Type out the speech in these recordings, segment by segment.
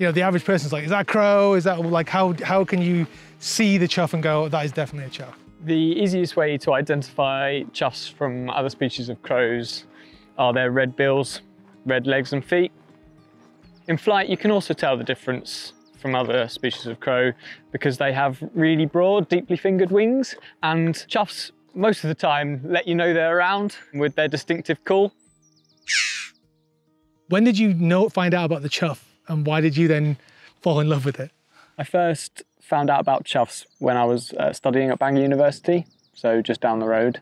you know, the average person's like, is that a crow? Is that like, how can you see the chough and go, that is definitely a chough? The easiest way to identify choughs from other species of crows are their red bills, red legs and feet. In flight, you can also tell the difference from other species of crow because they have really broad, deeply fingered wings, and choughs most of the time let you know they're around with their distinctive call. When did you find out about the chough, and why did you then fall in love with it? I first found out about choughs when I was studying at Bangor University, so just down the road.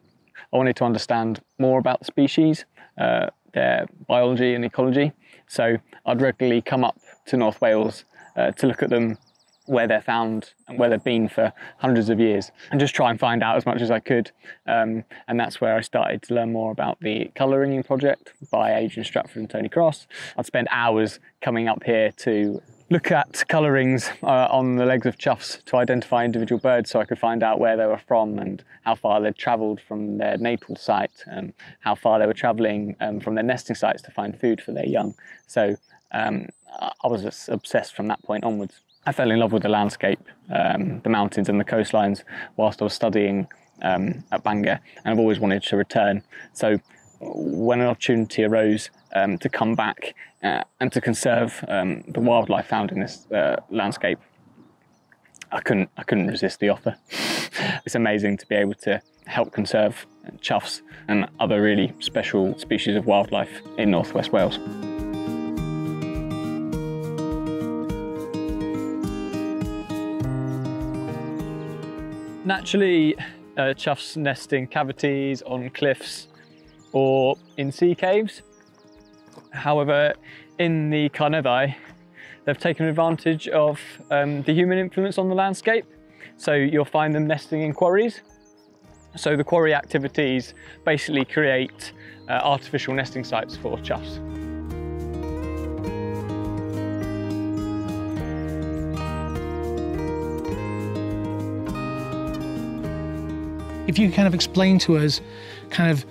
I wanted to understand more about the species, their biology and ecology, so I'd regularly come up to North Wales to look at them, where they're found and where they've been for hundreds of years, and just try and find out as much as I could. And that's where I started to learn more about the colour ringing project by Adrian Stratford and Tony Cross. I'd spend hours coming up here to look at colour rings on the legs of choughs to identify individual birds, so I could find out where they were from and how far they'd travelled from their natal site, and how far they were travelling from their nesting sites to find food for their young. So I was just obsessed from that point onwards. I fell in love with the landscape, the mountains and the coastlines, whilst I was studying at Bangor, and I've always wanted to return. So when an opportunity arose to come back and to conserve the wildlife found in this landscape, I couldn't resist the offer. It's amazing to be able to help conserve choughs and other really special species of wildlife in North West Wales. Naturally, choughs nest in cavities, on cliffs, or in sea caves. However, in the Carneddau, they've taken advantage of the human influence on the landscape. So you'll find them nesting in quarries. So the quarry activities basically create artificial nesting sites for choughs. If you kind of explain to us kind of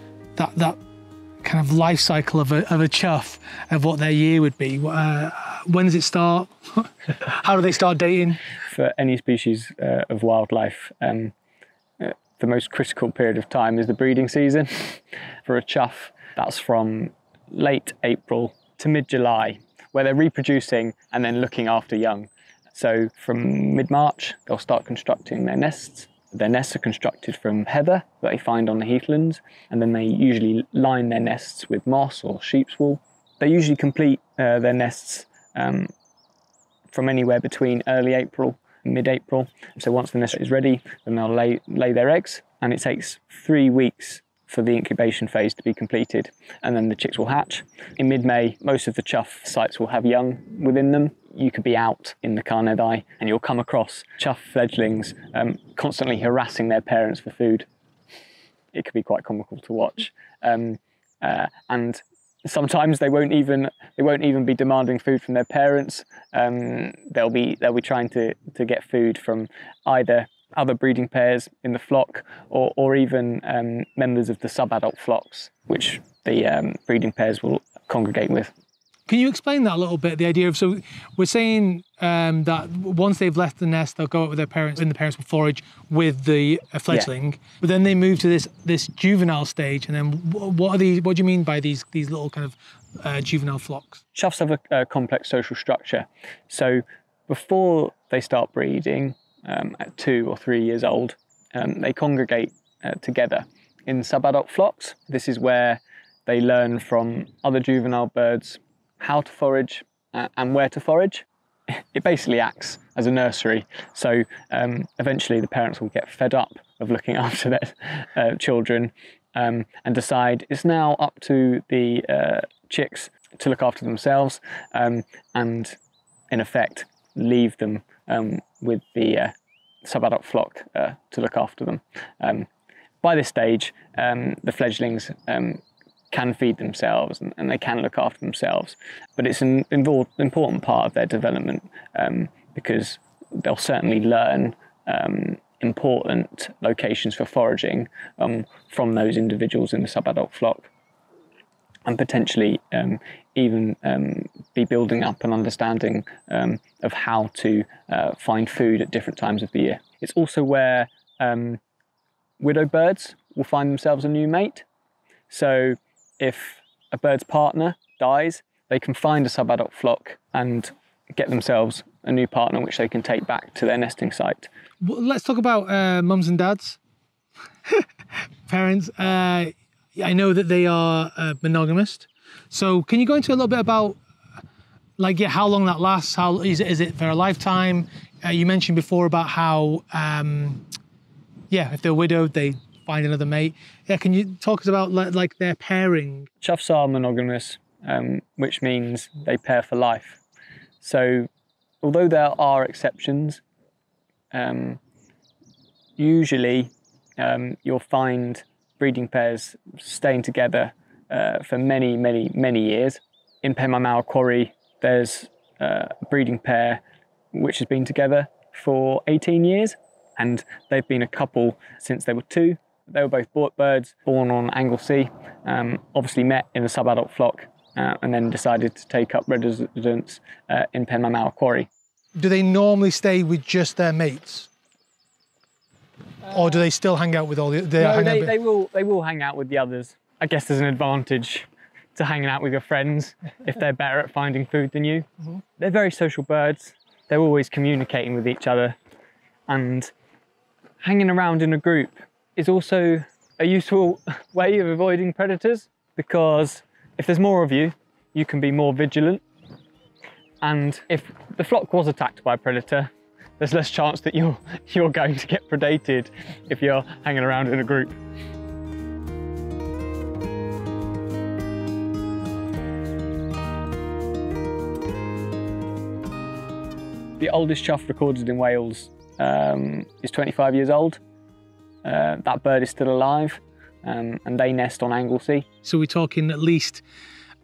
that kind of life cycle of a chough, of what their year would be, when does it start? How do they start dating? For any species of wildlife, the most critical period of time is the breeding season. For a chough, that's from late April to mid-July, where they're reproducing and then looking after young. So from mid-March, they'll start constructing their nests. Their nests are constructed from heather that they find on the heathlands, and then they usually line their nests with moss or sheep's wool. They usually complete their nests from anywhere between early April and mid-April. So once the nest is ready, then they'll lay their eggs, and it takes 3 weeks for the incubation phase to be completed, and then the chicks will hatch. In mid-May, most of the chough sites will have young within them. You could be out in the Carneddau and you'll come across chough fledglings constantly harassing their parents for food. It could be quite comical to watch, and sometimes they won't even be demanding food from their parents. They'll be trying to get food from either other breeding pairs in the flock, or even members of the sub-adult flocks, which the breeding pairs will congregate with. Can you explain that a little bit, the idea of, so we're saying that once they've left the nest, they'll go out with their parents, and the parents will forage with the fledgling, yeah. But then they move to this juvenile stage, and then what do you mean by these little kind of juvenile flocks? Choughs have a complex social structure. So before they start breeding, at 2 or 3 years old, they congregate together in sub-adult flocks. This is where they learn from other juvenile birds how to forage and where to forage. It basically acts as a nursery, so eventually the parents will get fed up of looking after their children and decide it's now up to the chicks to look after themselves, and in effect leave them with the sub-adult flock to look after them. By this stage, the fledglings can feed themselves and they can look after themselves, but it's an important part of their development because they'll certainly learn important locations for foraging from those individuals in the sub-adult flock. and potentially even be building up an understanding of how to find food at different times of the year. It's also where widow birds will find themselves a new mate. So if a bird's partner dies, they can find a subadult flock and get themselves a new partner which they can take back to their nesting site. Well, let's talk about mums and dads, parents. I know that they are monogamous. So can you go into a little bit about how long that lasts? How is it for a lifetime? You mentioned before about how if they're widowed they find another mate. Yeah, can you talk us about like their pairing? Choughs are monogamous, which means they pair for life. So although there are exceptions, usually you'll find breeding pairs staying together for many, many, many years. In Penmaenmawr Quarry, there's a breeding pair which has been together for 18 years, and they've been a couple since they were 2. They were both borbirds, born on Anglesey, obviously met in a subadult flock, and then decided to take up residence in Penmaenmawr Quarry. Do they normally stay with just their mates? Or do they still hang out with all the others? No, they will hang out with the others. I guess there's an advantage to hanging out with your friends if they're better at finding food than you. Mm-hmm. They're very social birds. They're always communicating with each other, and hanging around in a group is also a useful way of avoiding predators, because if there's more of you, you can be more vigilant. And if the flock was attacked by a predator, there's less chance that you're going to get predated if you're hanging around in a group. The oldest chough recorded in Wales is 25 years old. That bird is still alive, and they nest on Anglesey. So we're talking at least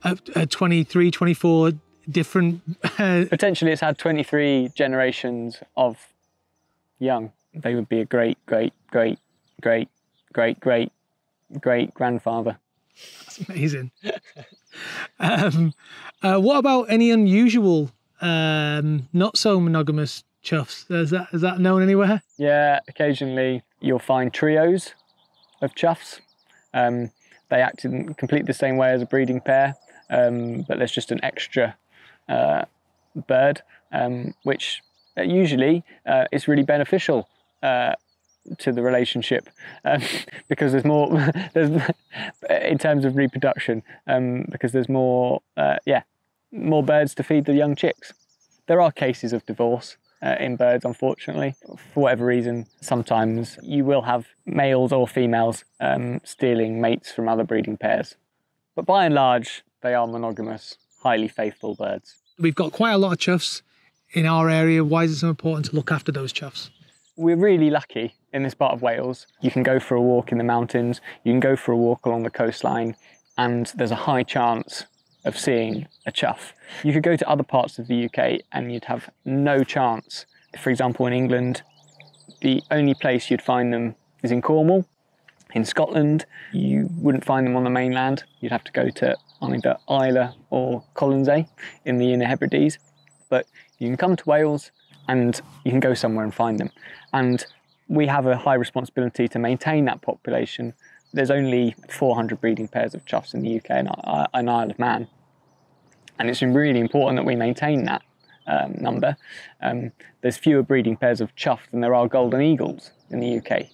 23, 24 different... Potentially it's had 23 generations of young. They would be a great, great, great, great, great, great, great grandfather. That's amazing. What about any unusual... not so monogamous choughs? Is that known anywhere? Yeah, occasionally you'll find trios of choughs. They act in completely the same way as a breeding pair, but there's just an extra bird, which usually is really beneficial to the relationship, because there's more in terms of reproduction, because there's more more birds to feed the young chicks. There are cases of divorce in birds, unfortunately. For whatever reason, sometimes you will have males or females stealing mates from other breeding pairs. But by and large, they are monogamous, highly faithful birds. We've got quite a lot of choughs in our area. Why is it so important to look after those choughs? We're really lucky in this part of Wales. You can go for a walk in the mountains, you can go for a walk along the coastline, and there's a high chance of seeing a chough. You could go to other parts of the UK and you'd have no chance. For example, in England, the only place you'd find them is in Cornwall. In Scotland, you wouldn't find them on the mainland. You'd have to go to either Islay or Colonsay in the Inner Hebrides. But you can come to Wales and you can go somewhere and find them. And we have a high responsibility to maintain that population. There's only 400 breeding pairs of choughs in the UK and Isle of Man. And it's really important that we maintain that number. There's fewer breeding pairs of chough than there are golden eagles in the UK.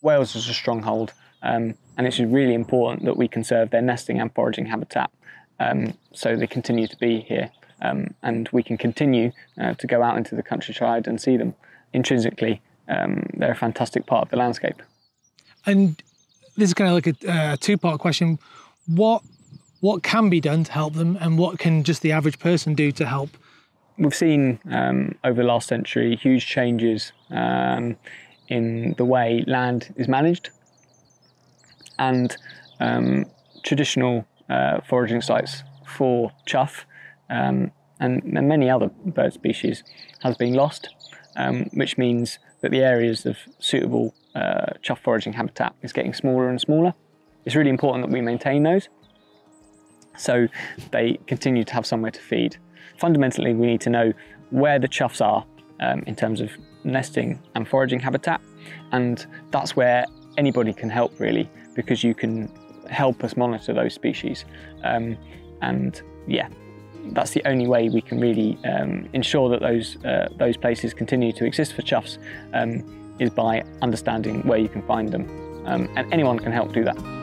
Wales is a stronghold, and it's really important that we conserve their nesting and foraging habitat, so they continue to be here, and we can continue to go out into the countryside and see them. Intrinsically, they're a fantastic part of the landscape. And this is kind of like a two-part question. What can be done to help them, and what can just the average person do to help? We've seen over the last century huge changes in the way land is managed, and traditional foraging sites for chough and many other bird species has been lost, which means that the areas of suitable chough foraging habitat is getting smaller and smaller. It's really important that we maintain those, so they continue to have somewhere to feed. Fundamentally, we need to know where the choughs are in terms of nesting and foraging habitat, and that's where anybody can help really, because you can help us monitor those species. And yeah, that's the only way we can really ensure that those places continue to exist for choughs, is by understanding where you can find them, and anyone can help do that.